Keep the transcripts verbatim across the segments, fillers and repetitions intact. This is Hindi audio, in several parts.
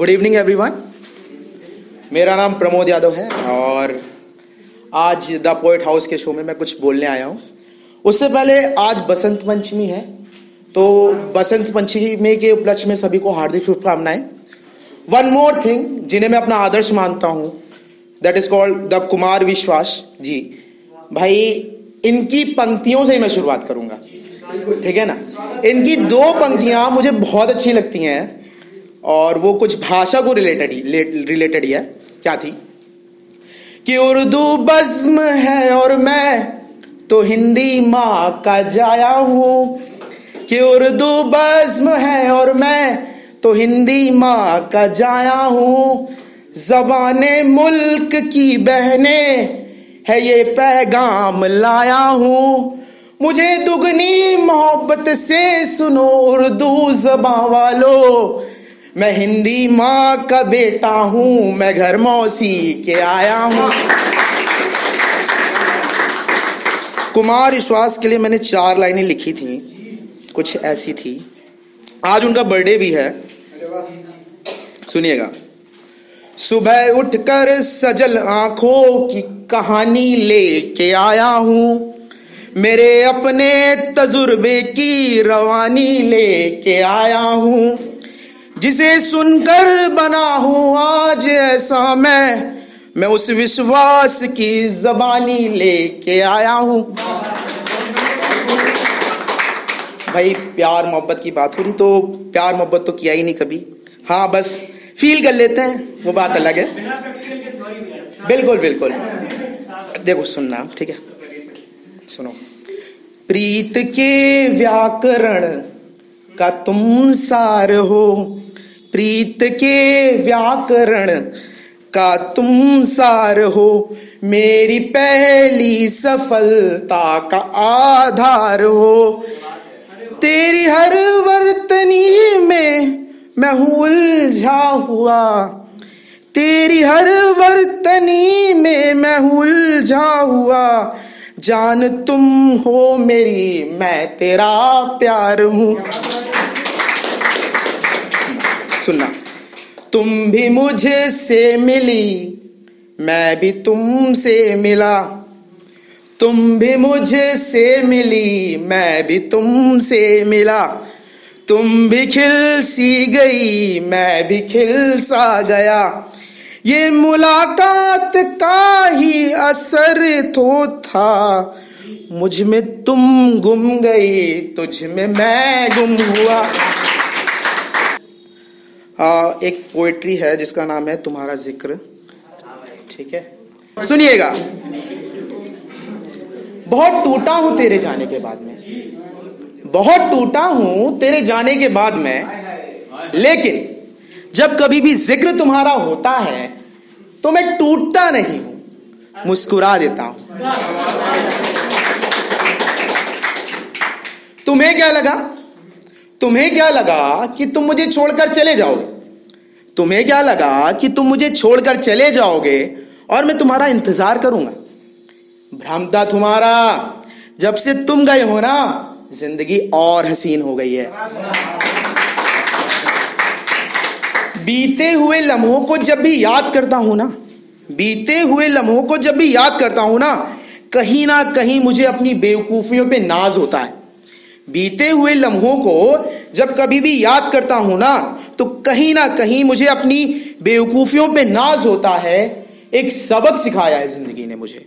गुड इवनिंग एवरीवन, मेरा नाम प्रमोद यादव है और आज द पोएट हाउस के शो में मैं कुछ बोलने आया हूँ। उससे पहले आज बसंत पंचमी है, तो बसंत पंचमी के उपलक्ष्य में सभी को हार्दिक शुभकामनाएं। वन मोर थिंग जिन्हें मैं अपना आदर्श मानता हूँ, that is called the Kumar Vishwas ji. भाई इनकी पंक्तियों से ही मैं शुरुआत करूँगा, ठीक है ना। इनकी दो पंक्तियाँ मुझे बहुत अच्छी लगती हैं और वो कुछ भाषा को रिलेटेड ही रिलेटेड ही है। क्या थी कि उर्दू बज्म है और मैं तो हिंदी माँ का जाया हूं, कि उर्दू बज्म है और मैं तो हिंदी माँ का जाया हूं। ज़बाने मुल्क की बहने है ये पैगाम लाया हूं, मुझे दुगनी मोहब्बत से सुनो उर्दू ज़बां वालों। मैं हिंदी माँ का बेटा हूं, मैं घर मौसी के आया हूं। कुमार विश्वास के लिए मैंने चार लाइनें लिखी थी, कुछ ऐसी थी। आज उनका बर्थडे भी है, सुनिएगा। सुबह उठकर सजल आंखों की कहानी लेके आया हूँ, मेरे अपने तजुर्बे की रवानी लेके आया हूँ। जिसे सुनकर बना हूँ आज ऐसा मैं मैं उस विश्वास की जबानी लेके आया हूँ। भाई प्यार मोहब्बत की बात हो रही, तो प्यार मोहब्बत तो किया ही नहीं कभी। हाँ, बस फील कर लेते हैं, वो बात अलग है। बिल्कुल बिल्कुल, देखो सुनना, ठीक है, सुनो। प्रीत के व्याकरण का तुम सार हो, प्रीत के व्याकरण का तुम सार हो, मेरी पहली सफलता का आधार हो। तेरी हर वर्तनी में मैं हूँ उलझा हुआ, तेरी हर वर्तनी में मैं हूँ उलझा हुआ। जान तुम हो मेरी, मैं तेरा प्यार हूँ। सुनना, तुम भी मुझसे मिली, मैं भी तुमसे मिला, तुम भी मुझसे मिली, मैं भी तुमसे मिला। तुम भी खिल सी गई, मैं भी खिल सा गया, ये मुलाकात का ही असर तो था। मुझ में तुम गुम गई, तुझ में मैं गुम हुआ। एक पोएट्री है जिसका नाम है तुम्हारा जिक्र, ठीक है, सुनिएगा। बहुत टूटा हूं तेरे जाने के बाद में, बहुत टूटा हूं तेरे जाने के बाद में, लेकिन जब कभी भी जिक्र तुम्हारा होता है तो मैं टूटता नहीं हूं, मुस्कुरा देता हूं। तुम्हें क्या लगा, तुम्हें क्या लगा कि तुम मुझे छोड़कर चले जाओगे, तुम्हें क्या लगा कि तुम मुझे छोड़कर चले जाओगे और मैं तुम्हारा इंतजार करूंगा। भ्रम था तुम्हारा, जब से तुम गए हो ना, जिंदगी और हसीन हो गई है। बीते हुए लम्हों को जब भी याद करता हूं ना, बीते हुए लम्हों को जब भी याद करता हूं ना, कहीं ना कहीं मुझे अपनी बेवकूफियों पे नाज होता है। बीते हुए लम्हों को जब कभी भी याद करता हूं ना, तो कहीं ना कहीं मुझे अपनी बेवकूफियों पे नाज होता है। एक सबक सिखाया है जिंदगी ने मुझे,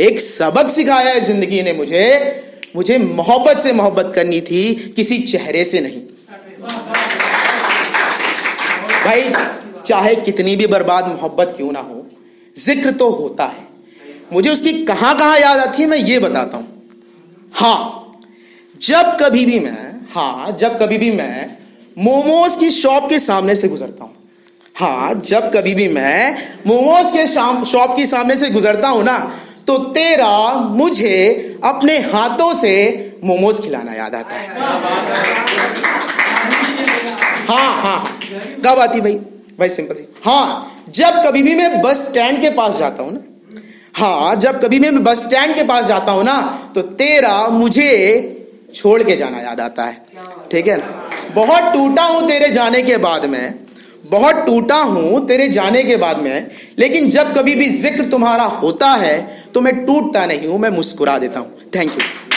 एक सबक सिखाया है जिंदगी ने मुझे। मुझे मोहब्बत से मोहब्बत करनी थी, किसी चेहरे से नहीं। भाई चाहे कितनी भी बर्बाद मोहब्बत क्यों ना हो, जिक्र तो होता है। मुझे उसकी कहां कहां याद आती है मैं ये बताता हूं। हाँ, जब कभी भी मैं हाँ जब कभी भी मैं मोमोज की शॉप के सामने से गुजरता हूँ, हाँ जब कभी भी मैं मोमोज के शॉप के सामने से गुजरता हूँ ना, तो तेरा मुझे अपने हाथों से मोमोज खिलाना याद आता है। हाँ हाँ कब आती भाई भाई सिंपल सी। हाँ, जब कभी भी मैं बस स्टैंड के पास जाता हूँ ना, हाँ जब कभी भी मैं बस स्टैंड के पास जाता हूँ ना, तो तेरा मुझे छोड़ के जाना याद आता है, ठीक है ना। बहुत टूटा हूं तेरे जाने के बाद में, बहुत टूटा हूं तेरे जाने के बाद में, लेकिन जब कभी भी जिक्र तुम्हारा होता है तो मैं टूटता नहीं हूं, मैं मुस्कुरा देता हूं। Thank you.